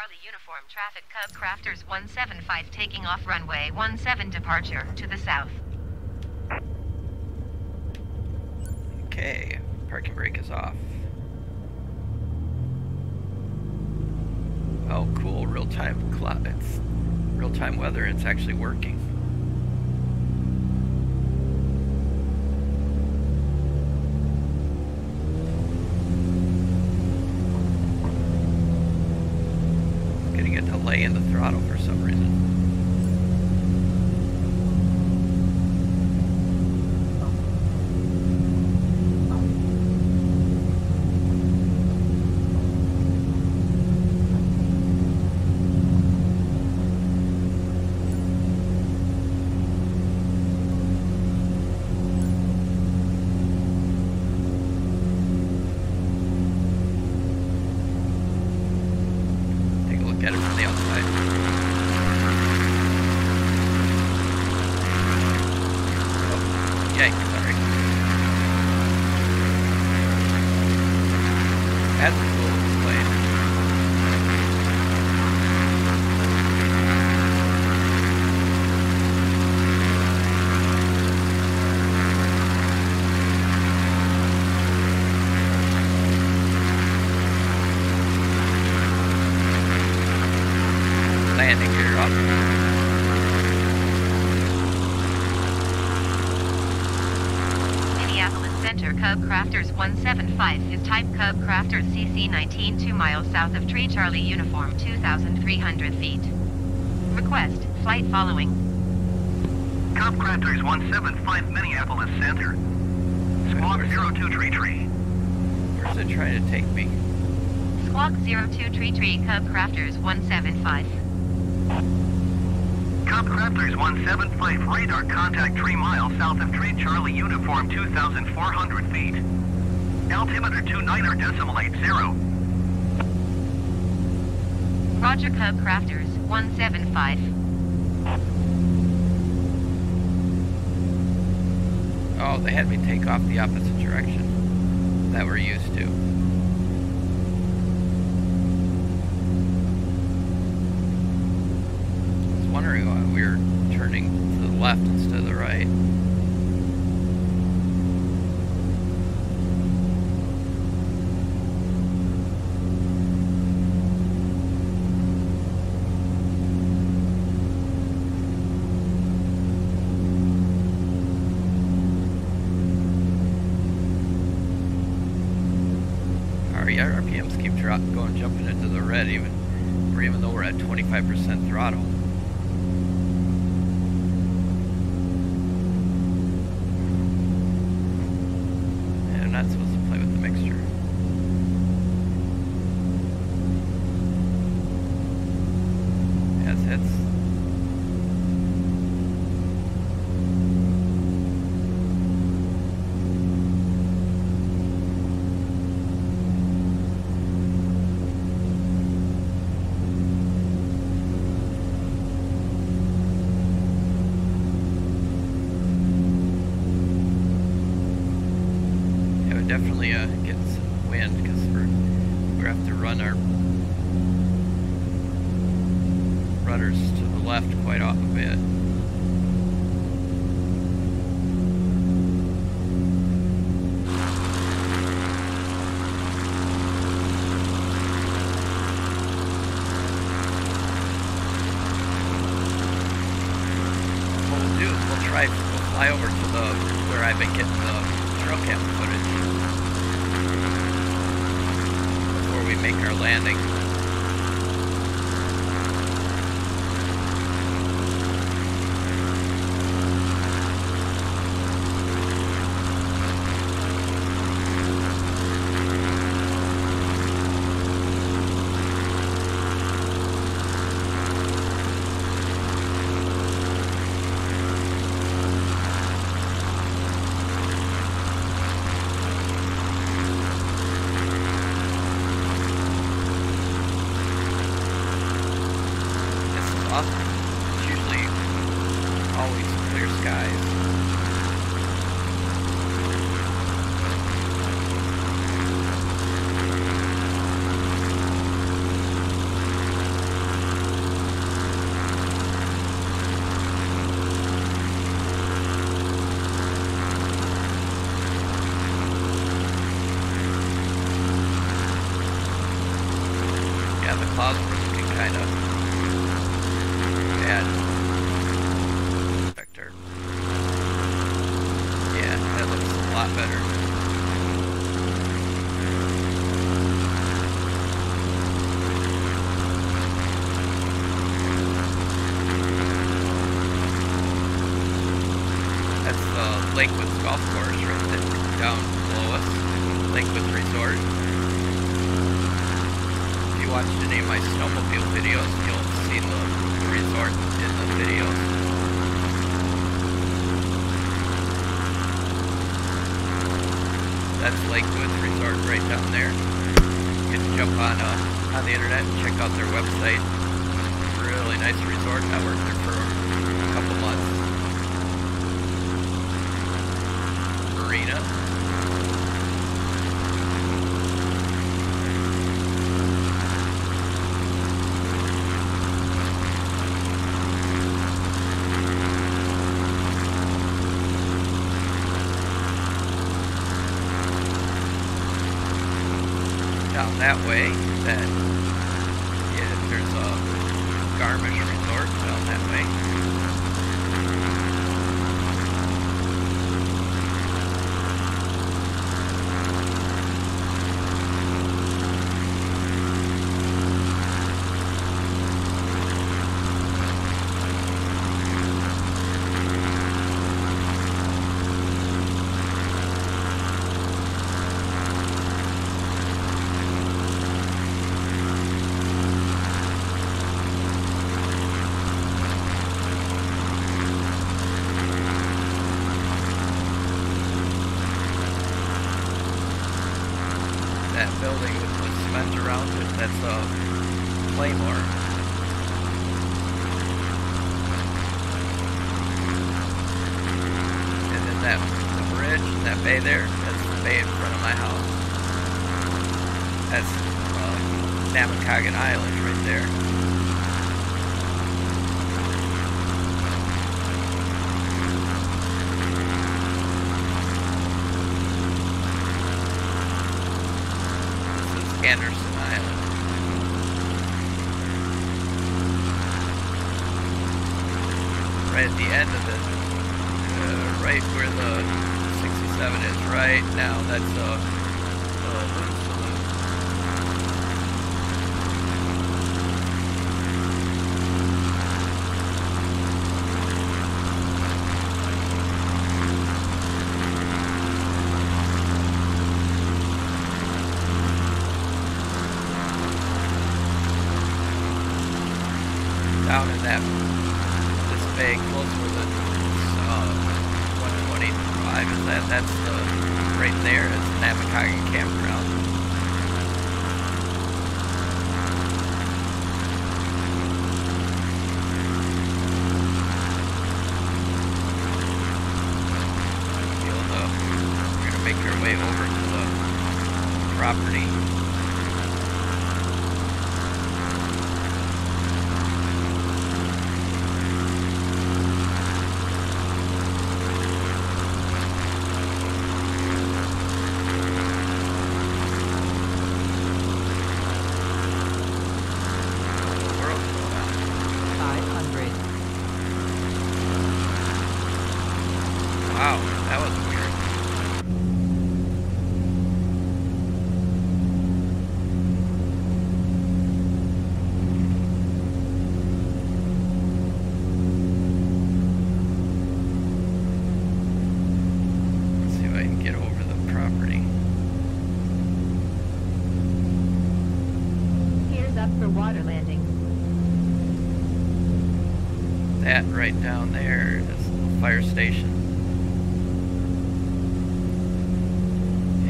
Charlie Uniform traffic, Cub Crafters 175 taking off runway 17 departure to the south. Okay, parking brake is off. Oh cool, real-time cloud, it's real-time weather, it's actually working. Getting a delay in the throttle for some reason. Minneapolis Center, Cub Crafters 175 is type Cub Crafters CC-19 2 miles south of Tree Charlie Uniform 2,300 feet. Request, flight following. Cub Crafters 175 Minneapolis Center. Squawk 02 Tree Tree. Where's it trying to take me? Squawk 02 Tree Tree, Cub Crafters 175. Cub Crafters 175 radar contact 3 miles south of Tree Charlie Uniform 2,400 feet. Altimeter 29.80. Roger, Cub Crafters 175. Oh, they had me take off the opposite direction that we're used to. Wondering why we were turning to the left instead of the right. Our RPMs keep jumping into the red, even though we're at 25% throttle. Not supposed to play with the mixture. As hits. Definitely get some wind because we have to run our rudders to the left quite off a bit. What we'll do is we'll fly over to where I've been getting the trail cam footage. We make our landing. yeah, the clouds were looking kind of bad. Vector. Yeah, that looks a lot better. That's the Lakewoods Golf Course right down below us, Lakewoods Resort. Watch any of my snowmobile videos, you'll see the resort in the videos. That's Lakewoods Resort right down there. You can jump on the internet and check out their website. Really nice resort. I worked there for a couple months. Marina. That way, that, yeah, there's a Garmisch resort down that way. That building with the cement around it, that's a Playmore. And then that the bridge, that bay there, that's the bay in front of my house. That's Namakagon Island right there. Anderson Island. Right at the end of it, right where the 67 is right now, that's a loon saloon. Down in that, this bay close where the 125 is that, that's the, right there, it's the Namakagon campground. We're going to make our way over to the property. That right down there is the fire station.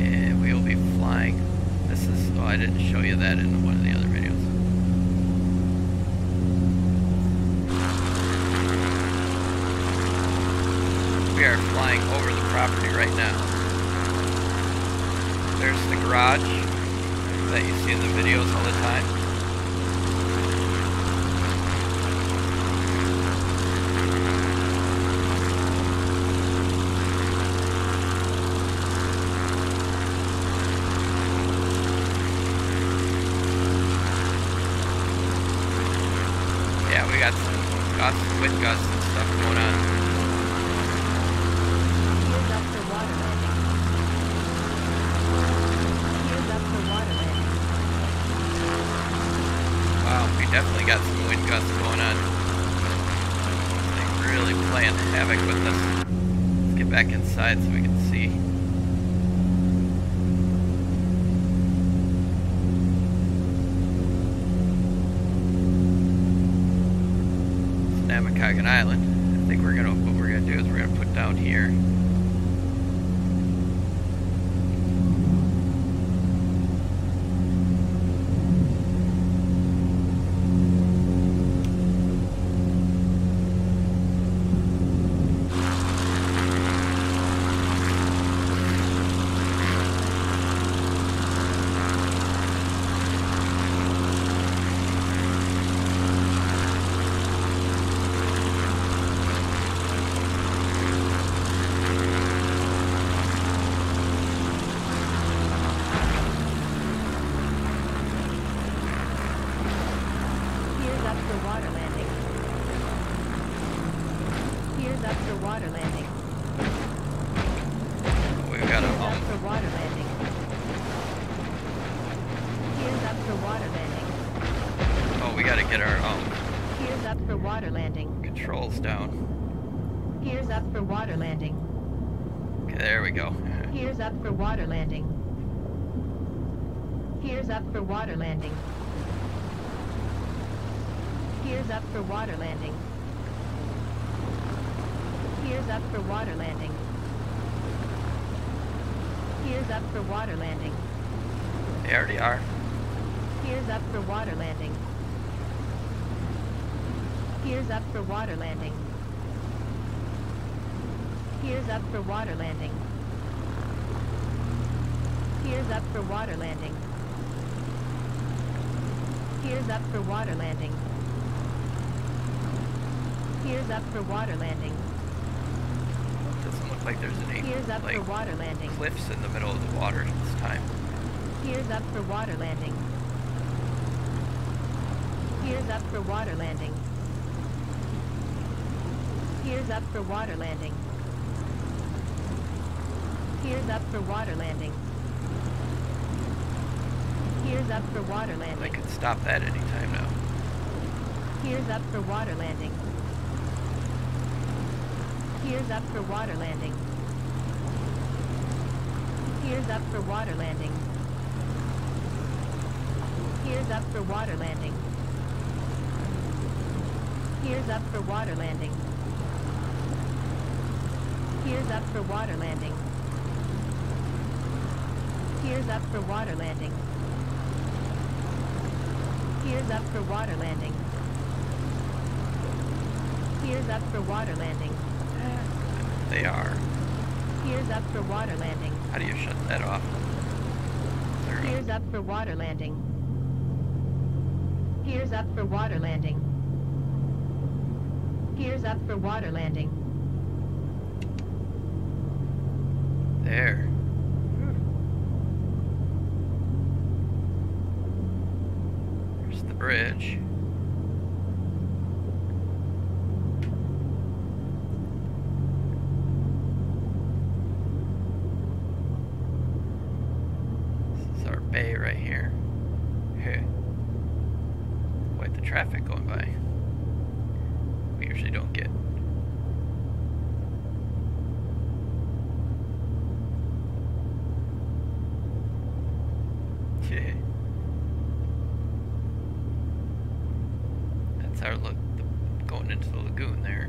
And we will be flying. This is, oh, I didn't show you that in one of the other videos. We are flying over the property right now. There's the garage that you see in the videos all the time. got some gusts, wind gusts and stuff going on. Here's up for water landing. Here's up for water landing. Wow, we definitely got some wind gusts going on. They really playing havoc with us. Let's get back inside so we can see. Namakagon Island. I think we're gonna, what we're gonna do is we're gonna put down here. They already are. Here's up for water landing. Here's up for water landing. Here's up for water landing. Here's up for water landing. Here's up for water landing. Here's up for water landing. Doesn't look like there's any like cliffs in the middle of the water this time. Here's up for water landing. Here's up for water landing. Here's up for water landing. Here's up for water landing. Here's up for water landing. They could stop that any time now. Here's up for water landing. Here's up for water landing. Here's up for water landing. Here's up for water landing. Here's up for water landing. Here's up for water landing. Here's up for water landing. Here's up for water landing. Here's up for water landing. They are. Here's up for water landing. How do you shut that off? Here's up for water landing. Here's up for water landing. Here's up for water landing. There. There's the bridge. This is our bay right here. Hey. Quite the traffic going by. We usually don't get. Yeah. That's our look, going into the lagoon there.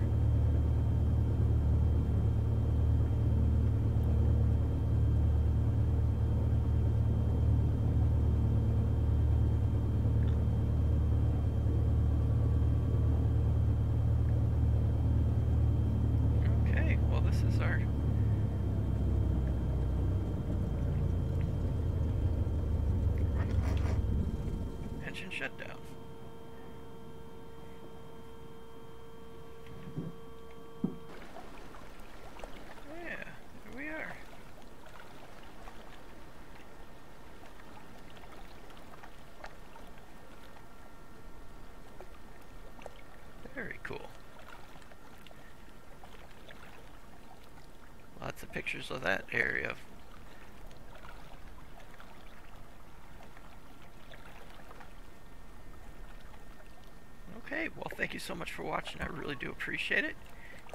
Very cool. Lots of pictures of that area. Okay, well, thank you so much for watching. I really do appreciate it.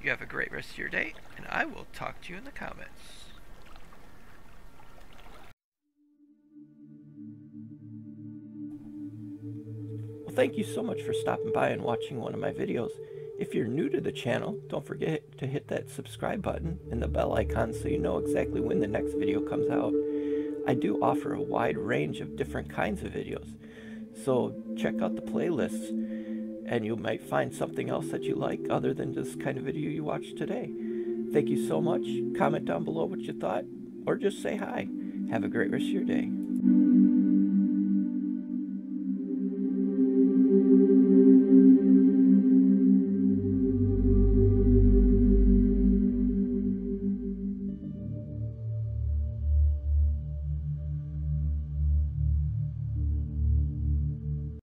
You have a great rest of your day, and I will talk to you in the comments. Well, thank you so much for stopping by and watching one of my videos. If you're new to the channel, don't forget to hit that subscribe button and the bell icon so you know exactly when the next video comes out. I do offer a wide range of different kinds of videos, so check out the playlists and you might find something else that you like other than this kind of video you watched today. Thank you so much. Comment down below what you thought or just say hi. Have a great rest of your day.